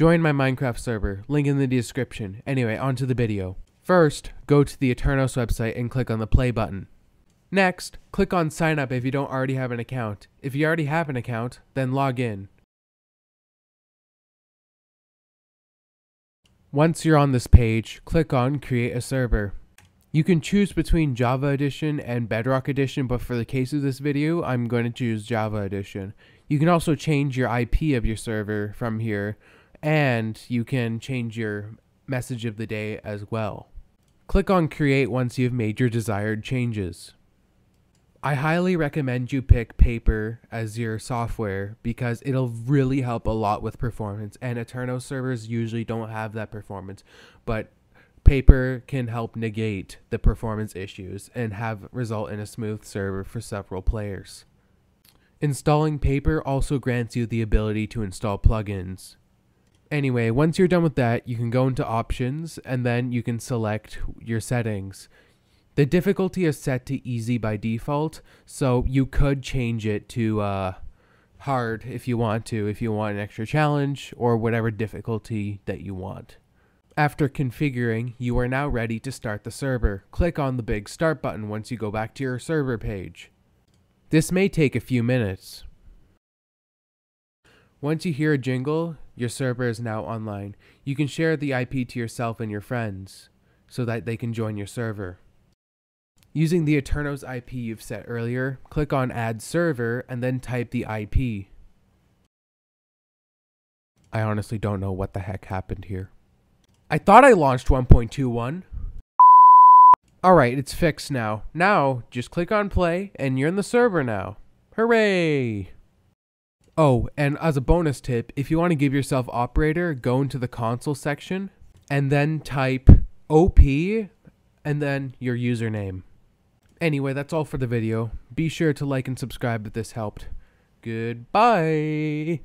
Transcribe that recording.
Join my Minecraft server, link in the description. Anyway, on to the video. First, go to the Aternos website and click on the play button. Next, click on sign up if you don't already have an account. If you already have an account, then log in. Once you're on this page, click on create a server. You can choose between Java Edition and Bedrock Edition, but for the case of this video, I'm going to choose Java Edition. You can also change your IP of your server from here, and you can change your message of the day as well. Click on create once you've made your desired changes. I highly recommend you pick Paper as your software because it'll really help a lot with performance, and Aternos servers usually don't have that performance, but Paper can help negate the performance issues and have result in a smooth server for several players. Installing Paper also grants you the ability to install plugins. Anyway, once you're done with that, you can go into options and then you can select your settings. The difficulty is set to easy by default, so you could change it to hard if you want an extra challenge or whatever difficulty that you want. After configuring, you are now ready to start the server. Click on the big start button once you go back to your server page. This may take a few minutes. Once you hear a jingle, your server is now online. You can share the IP to yourself and your friends so that they can join your server. Using the Aternos IP you've set earlier, click on Add Server and then type the IP. I honestly don't know what the heck happened here. I thought I launched 1.21. Alright, it's fixed now. Now, just click on play and you're in the server now. Hooray! Oh, and as a bonus tip, if you want to give yourself operator, go into the console section and then type OP and then your username. Anyway, that's all for the video. Be sure to like and subscribe if this helped. Goodbye!